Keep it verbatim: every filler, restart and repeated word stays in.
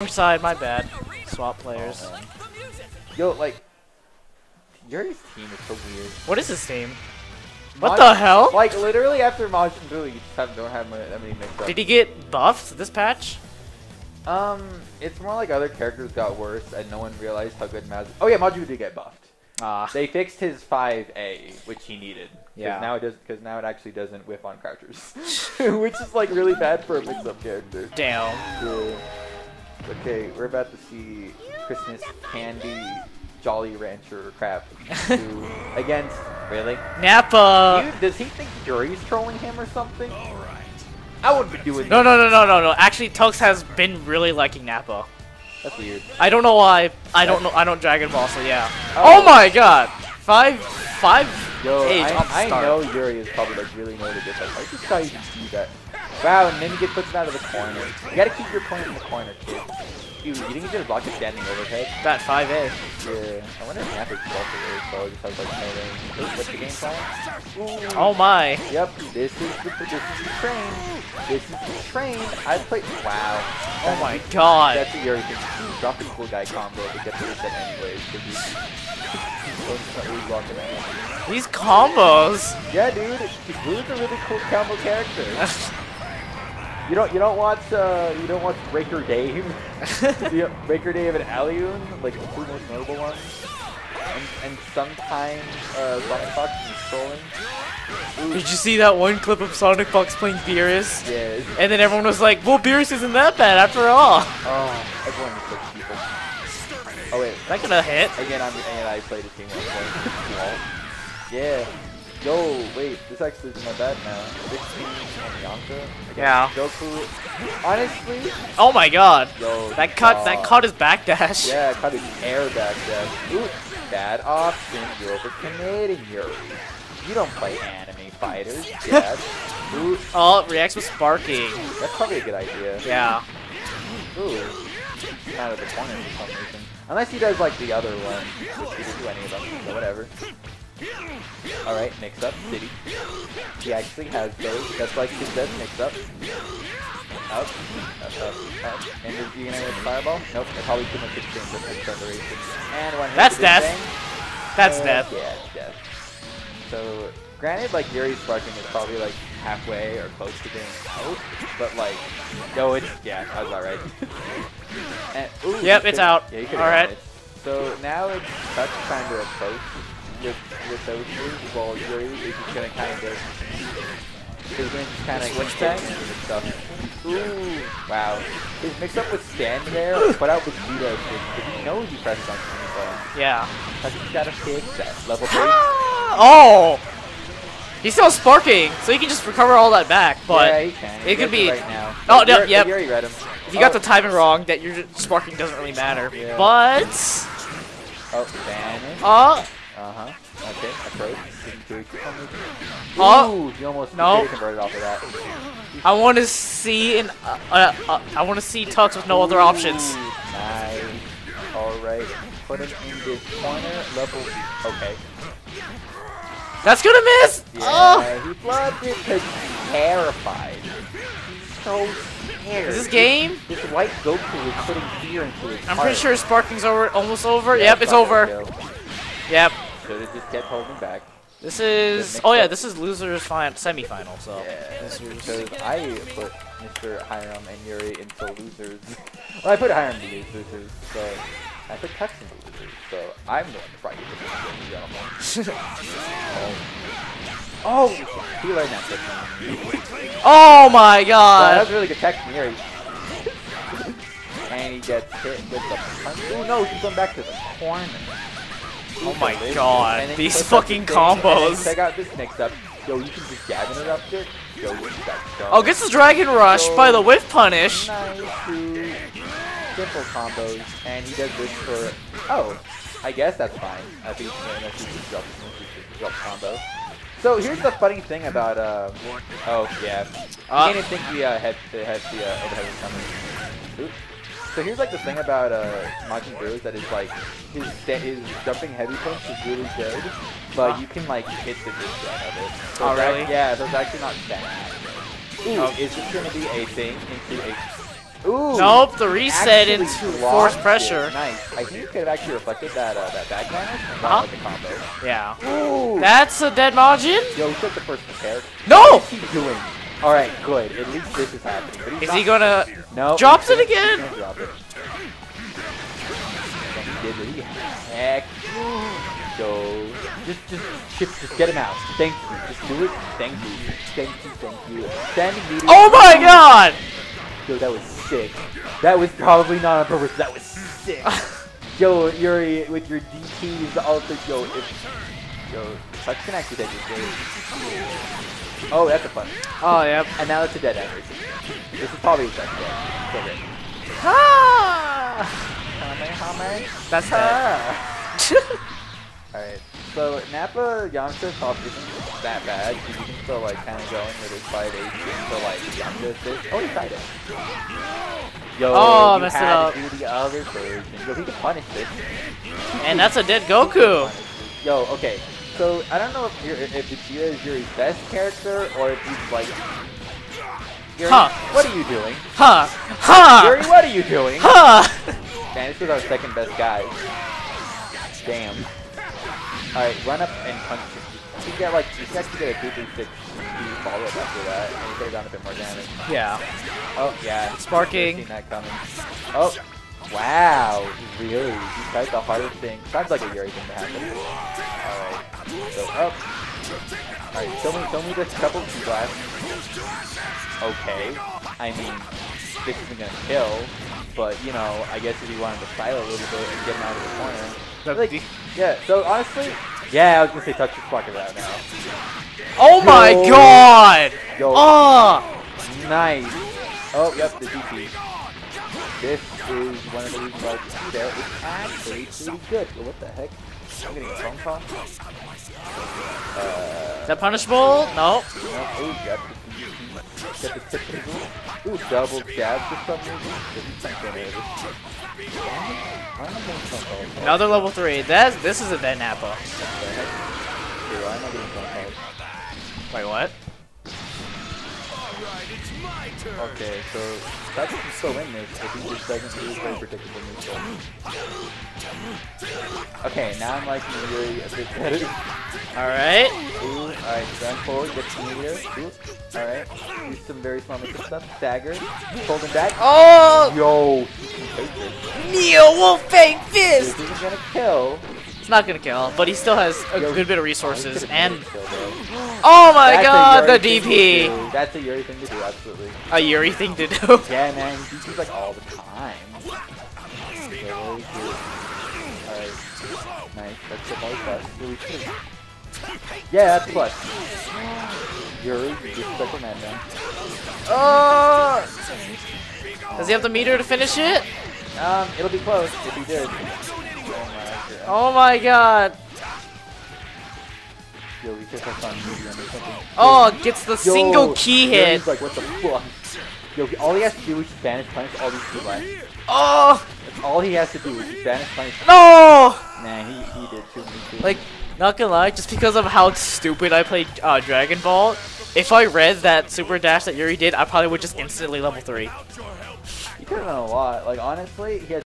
Wrong side, my bad. Swap players. Oh, yo, like, Yuri's team is so weird. What is his team? What Majin, the hell? Like, literally after Majin Buu, you just have, don't have that many mixed up. Did he get buffed this patch? Um, it's more like other characters got worse and no one realized how good Majin... Oh yeah, Majin Buu did get buffed. Ah. They fixed his five A, which he needed. Yeah. Now it does, because now it actually doesn't whiff on crouchers. Which is like really bad for a mix-up character. Damn. Yeah. Okay, we're about to see Christmas Candy Jolly Rancher crap who, against... Really? Napa! He, does he think Yuri's trolling him or something? All right. I wouldn't be doing no, that. No, no, no, no, no. Actually, Tux has been really liking Napa. That's weird. I don't know why. I don't know. I don't Dragon Ball, so yeah. Oh, oh my god! Five, five. Yo, age I, I know Yuri is probably like really know to get that. I just thought you could do that. Wow, and then you get pushed out of the corner. You gotta keep your point in the corner too. Dude, you didn't get to block his standing overhead. That five A. Yeah. I wonder if Napa's also just has like no range. What's the game plan? Oh my. Yep. This is the this is the train. This is the train. I played. Wow. That's oh my god. That's a Yuri thing. Drop the cool guy combo to get the reset anyways. These combos. Yeah, dude. Blue's a really cool combo character. You don't you don't watch uh you don't watch Breaker Dave. Breaker Dave and Alioun, like the two most notable ones. And, and sometimes uh, Sonic Fox is trolling. Ooh. Did you see that one clip of Sonic Fox playing Beerus? Yes. And then everyone was like, "Well, Beerus isn't that bad after all." Oh, everyone is like people. Oh wait, that gonna hit again. I'm and I played a team one point. Yeah. Yo, wait, this actually is not bad now. sixteen on Yamcha. Yeah. Goku. Honestly. Oh my god. Yo, that caught uh, that caught his backdash. Yeah, caught his air backdash. Ooh, bad option. You're overcommitting, Yuri. You don't play anime fighters, yes. Ooh. Oh, it reacts with sparking. That's probably a good idea. Yeah. Ooh. Out of the corner for some reason. Unless he does like the other one. He didn't do any of them, so whatever. Alright, mix up, city. He actually has those. That's like he said, mix up. Up, up, up, up. And is he gonna get a fireball? Nope, I probably too much exchange with acceleration. And one hit. That's death. Thing. That's and death. Yeah, it's death. So, granted, like, Yuri's sparking is probably like halfway or close to being out, but like, no, it's, yeah, that was alright. Yep, it's could, out. Yeah, alright. It. So now it's Tux trying to approach. With, with those moves, while Yuri is just gonna kind of, he's gonna just kind of switch back and stuff. Ooh, wow! His mix-up with stand there, put out with Jira, because he knows he presses on Jira. Yeah. Cause he's gotta fix that level three. Oh! He's still sparking, so he can just recover all that back. But yeah, he can. It he could be. Right now. Oh no! Yep. Yuri read him. If you oh. got the timing wrong, that your sparking doesn't really matter. Yeah. But. Oh, vanish. Uh. Uh-huh. Okay, approach. Oh! You almost no. converted off of that. I want to see an... Uh, uh, uh, I want to see Tux with no Ooh, other options. Nice. Alright. Put him in the corner. Level... Okay. That's gonna miss! Yeah, oh. He flooded it because he's terrified. He's so scared. Is this game? This white Goku is putting fear into his I'm heart. Pretty sure sparking's over, almost over. Yeah, yep, it's over. Go. Yep. So they just kept holding back. This is... Oh yeah, up. This is loser's fin semi-final, so... Yeah, because I put Mister Hiram and Yuri into losers. Well, I put Hiram to losers, so... I put Tux into losers, so... I'm the one to probably get the losers, Oh! He learned that trick. Oh my god! That was really good Tux from Yuri. And he gets hit with the punch. Oh no, he's going back to the corner. Oh my god, these fucking combos. Check out this next up. Yo, you can just jab it up there. Yo, oh, gets the Dragon Rush Yo. by the whiff punish. Nice, dude. Simple combos. And he does this for... Oh, I guess that's fine. I think he just dropped drop combo. So here's the funny thing about... Uh, oh, yeah. I uh, didn't think we uh, had the uh, overhead was coming. Oops. So here's like the thing about uh, Majin Buu is that it's like his his jumping heavy punch is really good, but you can like hit the distance out of it. So oh really? That, yeah, so it's actually not bad. Ooh, oh. Is this gonna be a thing into a Ooh, nope, the reset into force pressure. Nice. I think you could have actually reflected that uh, that back punish. Uh-huh. Like a combo. Yeah. Ooh. That's a dead Majin? Yo, he took the first prepared. No! What is he doing? All right, good. At least this is happening. Is he gonna? No. Drops it again. He drop it. Heck goes. Just, just, just, just get him out. Thank you. Just do it. Thank you. Thank you. Thank you. Standing. Oh my God! Yo, that was sick. That was probably not on purpose. That was sick. Yo, Yuri, with your D Ts, also, yo, if, yo, Tux can actually take this game. Oh, that's a punch. Oh, yep. And now it's a dead end. This is probably a dead end. So great. Ah! That's her. Alright, so Napa, Yamcha, Tux isn't that bad, because you can still, like, kind of go in with his fight H, and so, like, Yamcha assist. Oh, he tried it. Yo, oh, you messed had it up. To do the other version. Yo, he can punish this. And that's a dead Goku! Yo, okay, so I don't know if, you're, if Vegeta is Yuri's best character, or if he's, like... Yuri, huh. What are you doing? Huh! Huh! Yuri, what are you doing? Huh! Man, this is our second best guy. Damn. Alright, run up and punch him. You can get like, you can actually get a two three six follow up after that, and you could have done a bit more damage. Yeah. Oh, yeah. Sparking. That coming. Oh, wow. Really? You tried the hardest thing. Sounds like a Yuri thing to happen. Alright. So, oh. Alright, show me, show me this couple of blasts. Okay. I mean, this isn't gonna kill, but you know, I guess if you wanted to silo a little bit and get him out of the corner. Like, yeah, so honestly, yeah, I was gonna say Tux is fucking out now. Oh my yo, God! Yo. Oh! Nice. Oh, yep, the D P. This is one of the reasons why it's there. It's actually pretty good. Well, what the heck? I'm getting a phone call. Uh, is that punishable? No. Oh, yep. Ooh, double jabs or something. Another level three. That's this is a dead Napa. Wait, what? Okay, so that's what's still in this. I think this doesn't really play predictable neutral. Okay, now I'm like really a bit better. Alright. Alright, run forward, get to meter. Alright. Use some very small mix stuff. Stagger. Hold him back. Oh! Yo! Neo will fake fist! This isn't gonna kill. It's not gonna kill, but he still has a Yo, good bit of resources and kill, oh my that's God, the D P. That's a Yuri thing to do, absolutely. A Yuri thing to do. Yeah, man, D P's like all the time. Very good. All right, nice. That's a plus. Yeah, that's plus. Yuri, just like a man, man. Oh! Does he have the meter to finish it? Um, it'll be close if he did. Oh my God! Yo, we just have fun. Oh, gets the Yo, single key hit. Like, what the fuck? Yo, all he has to do is Spanish punish all these two lines. Oh! That's all he has to do is Spanish punish. No! Nah, he, he did too many things. Like, not gonna lie, just because of how stupid I played uh, Dragon Ball, if I read that super dash that Yuri did, I probably would just instantly level three. He could have done a lot. Like, honestly, he has